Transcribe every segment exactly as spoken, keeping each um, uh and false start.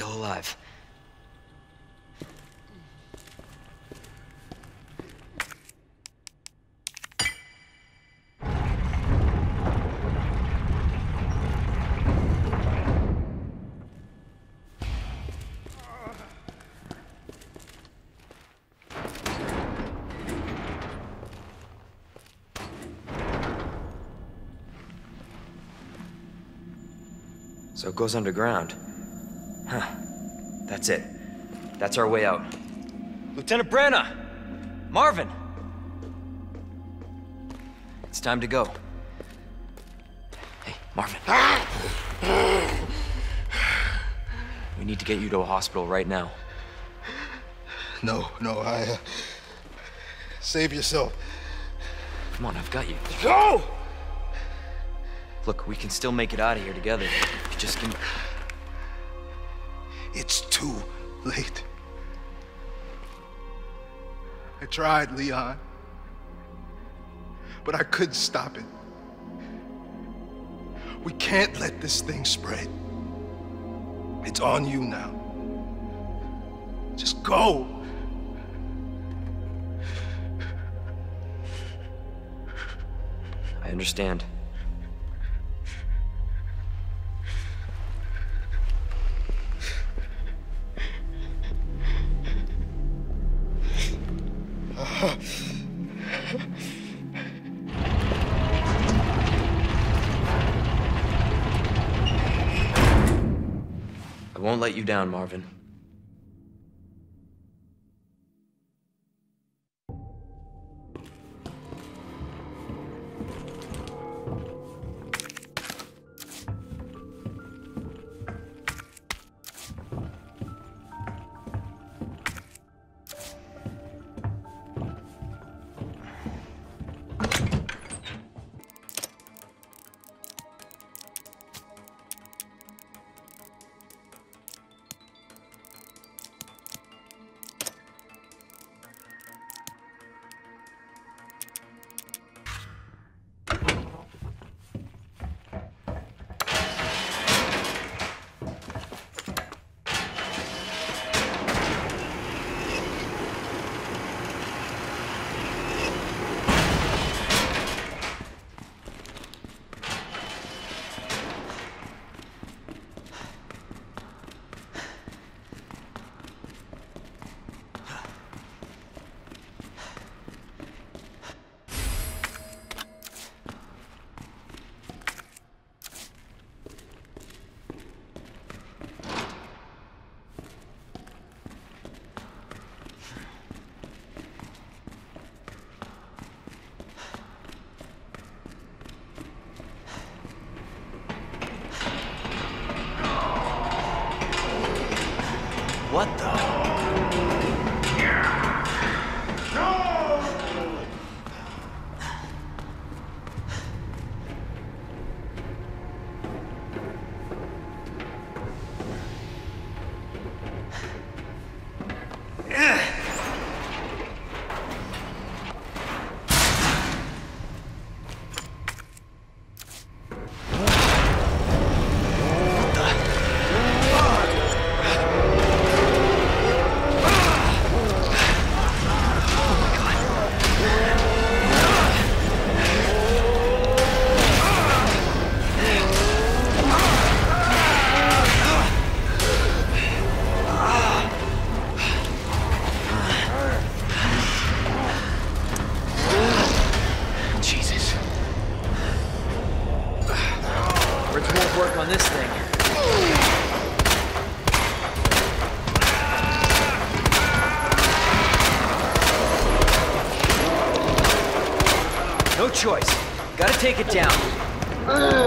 still alive. So it goes underground. Huh. That's it. That's our way out. Lieutenant Branagh! Marvin! It's time to go. Hey, Marvin. We need to get you to a hospital right now. No, no, I... Uh, save yourself. Come on, I've got you. Go! Look, we can still make it out of here together. Just can... It's too late. I tried, Leon. But I couldn't stop it. We can't let this thing spread. It's on you now. Just go. I understand. I won't let you down, Marvin. What the? No! Work on this thing. No choice. Gotta take it down. Ah!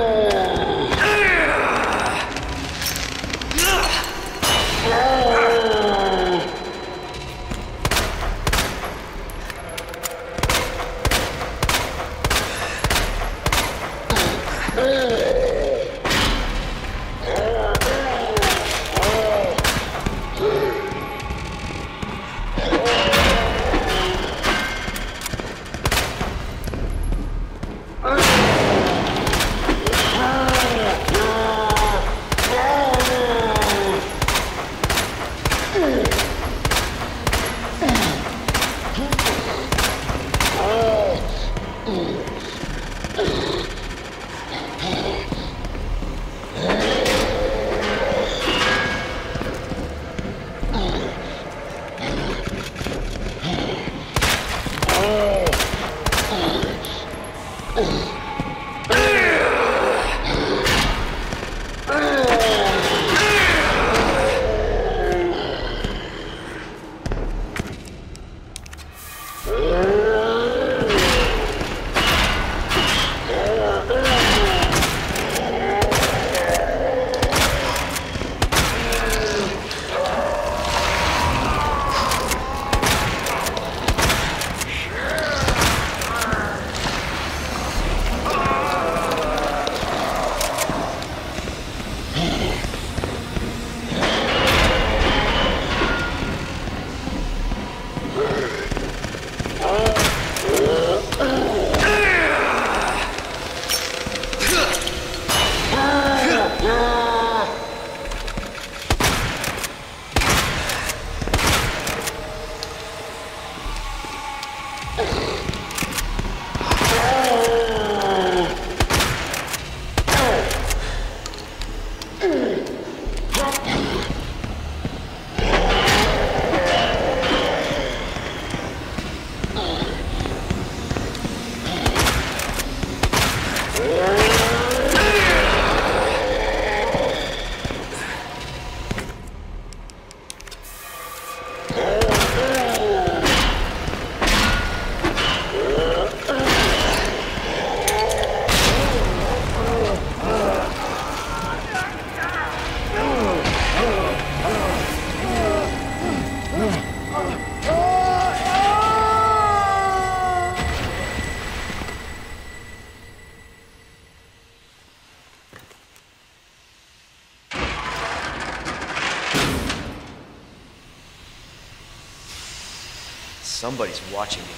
Somebody's watching me.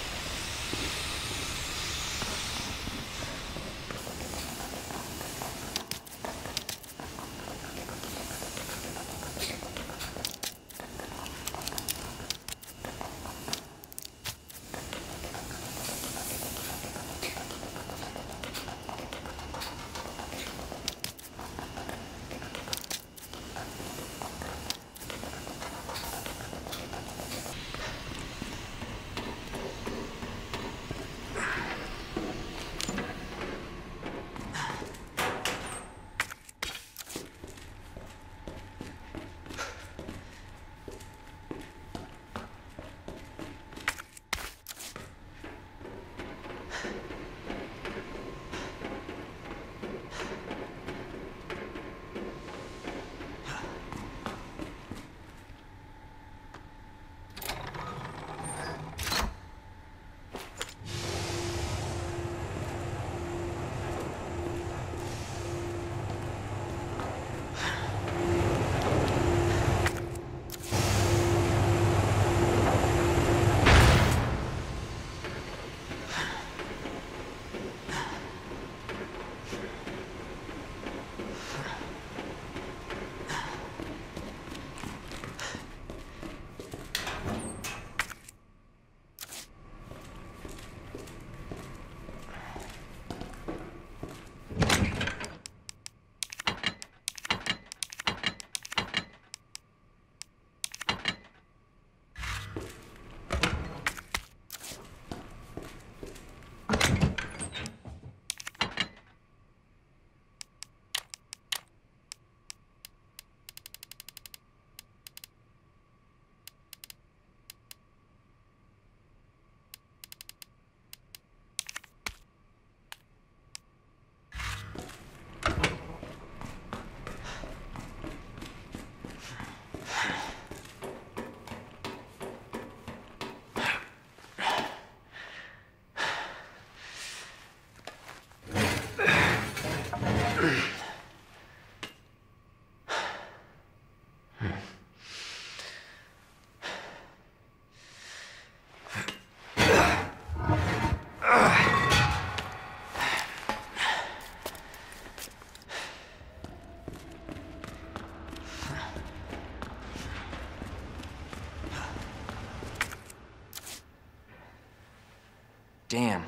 Damn,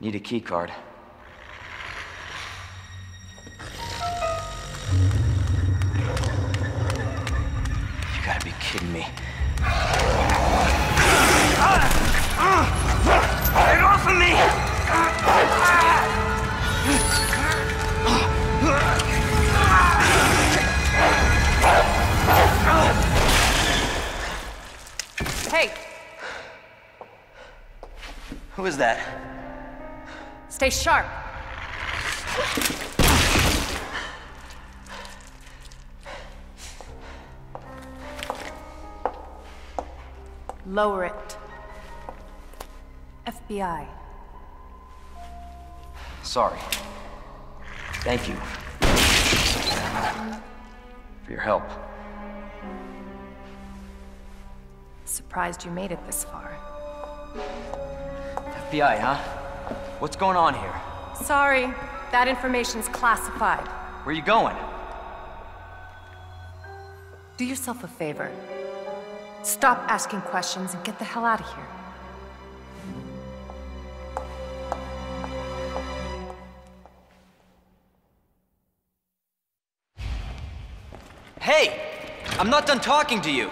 need a key card. You gotta be kidding me. Get off of me! Hey! Who is that? Stay sharp. Lower it. F B I. Sorry. Thank you for your help. Surprised you made it this far. F B I, huh? What's going on here? Sorry, that information's classified. Where are you going? Do yourself a favor. Stop asking questions and get the hell out of here. Hey! I'm not done talking to you!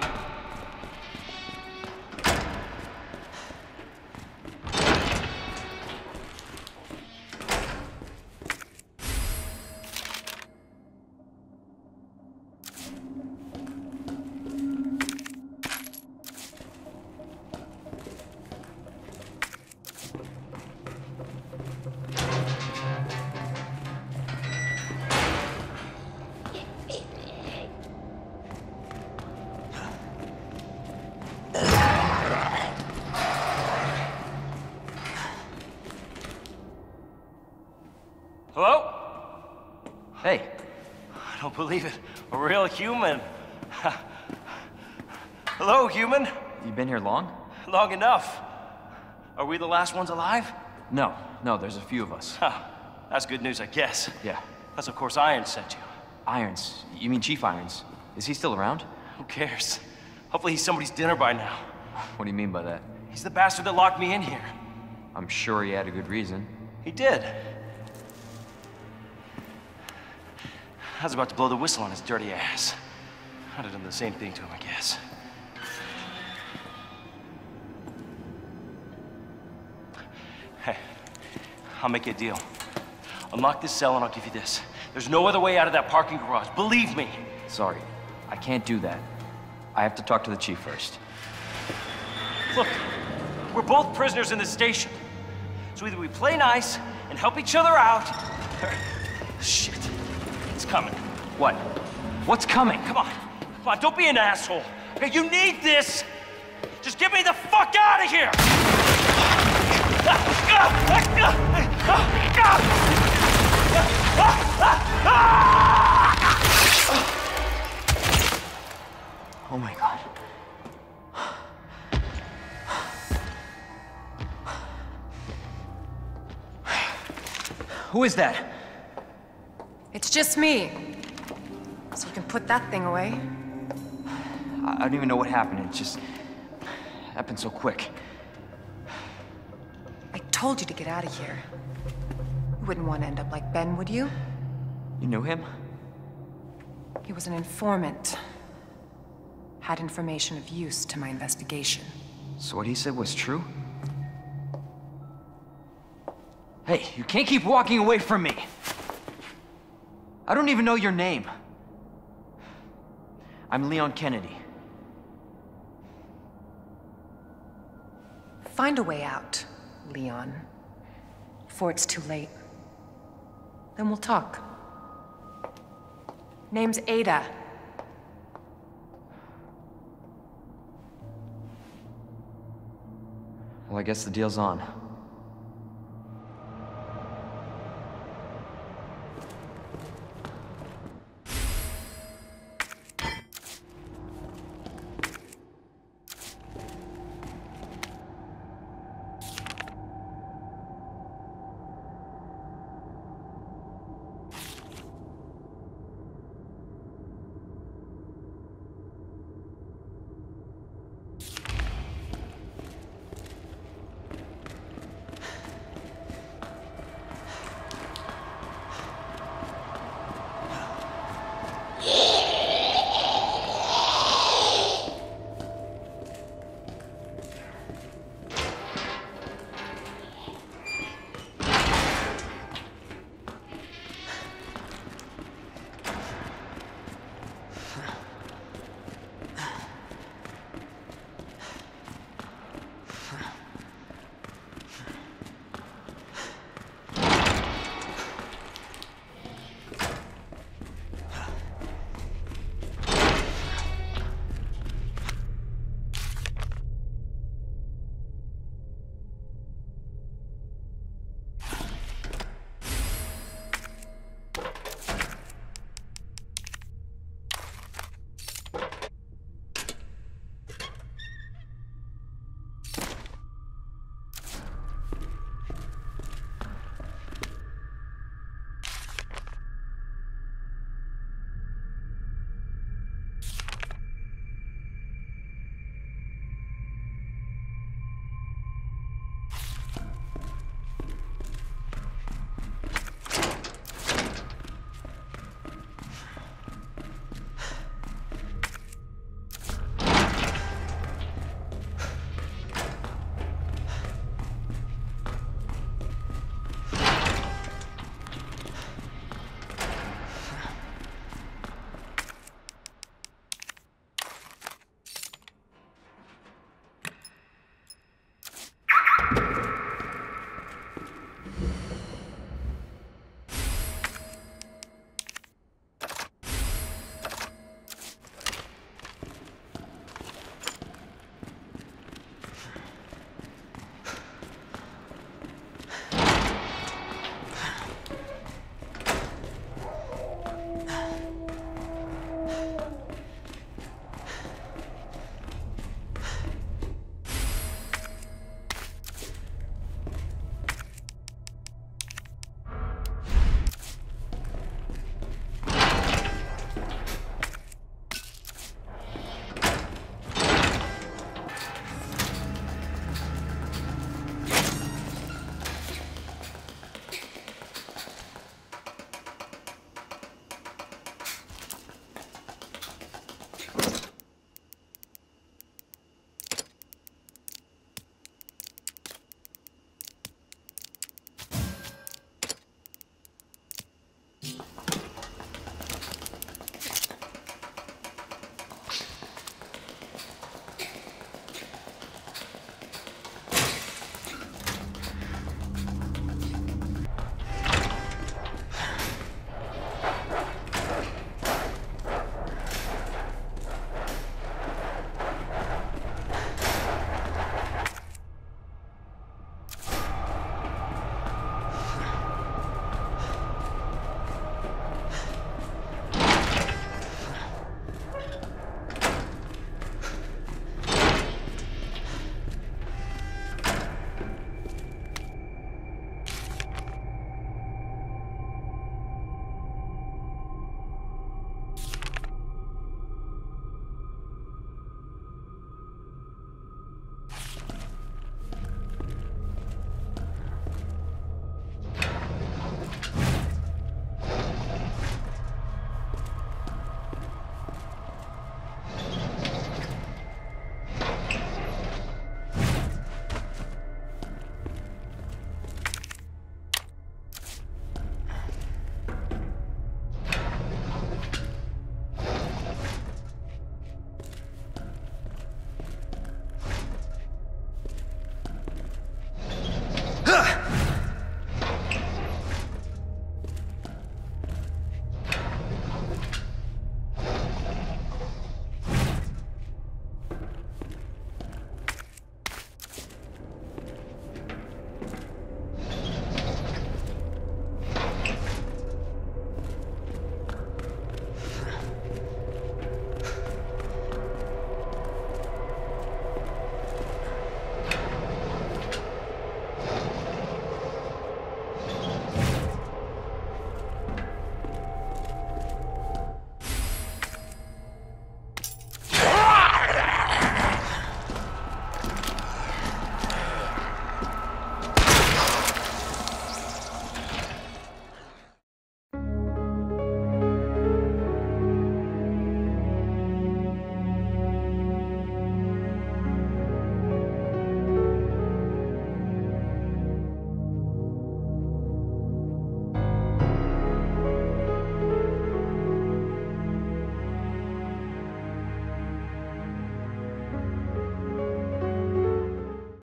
Hello? Hey. I don't believe it. A real human. Hello, human. You been here long? Long enough. Are we the last ones alive? No. No, there's a few of us. Huh. That's good news, I guess. Yeah. That's of course Irons sent you. Irons? You mean Chief Irons? Is he still around? Who cares? Hopefully he's somebody's dinner by now. What do you mean by that? He's the bastard that locked me in here. I'm sure he had a good reason. He did. I was about to blow the whistle on his dirty ass. I'd have done the same thing to him, I guess. Hey, I'll make you a deal. Unlock this cell and I'll give you this. There's no other way out of that parking garage, believe me! Sorry, I can't do that. I have to talk to the chief first. Look, we're both prisoners in this station. So either we play nice and help each other out, or... Shit. It's coming. What? What's coming? Come on. Come on, don't be an asshole. Okay, you need this. Just get me the fuck out of here! Oh my God. Who is that? It's just me. So you can put that thing away. I don't even know what happened. It just happened so quick. I told you to get out of here. You wouldn't want to end up like Ben, would you? You knew him? He was an informant. Had information of use to my investigation. So what he said was true? Hey, you can't keep walking away from me! I don't even know your name. I'm Leon Kennedy. Find a way out, Leon, before it's too late. Then we'll talk. Name's Ada. Well, I guess the deal's on.